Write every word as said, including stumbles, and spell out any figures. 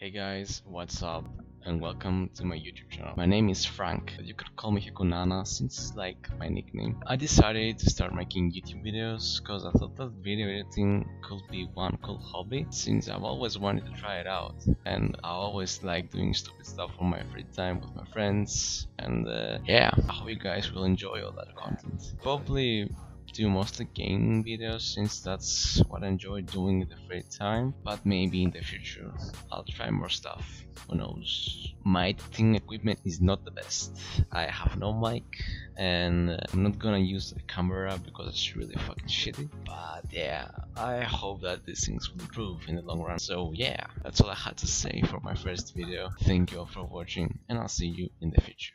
Hey guys, what's up and welcome to my YouTube channel. My name is Frank, but you could call me Hekunana since it's like my nickname. I decided to start making YouTube videos because I thought that video editing could be one cool hobby since I've always wanted to try it out, and I always like doing stupid stuff on my free time with my friends, and uh, yeah, I hope you guys will enjoy all that content. Probably do mostly gaming videos since that's what I enjoy doing in the free time, but maybe in the future I'll try more stuff, who knows. My editing equipment is not the best. I have no mic and I'm not gonna use the camera because it's really fucking shitty, but yeah, I hope that these things will improve in the long run. So yeah, that's all I had to say for my first video. Thank you all for watching and I'll see you in the future.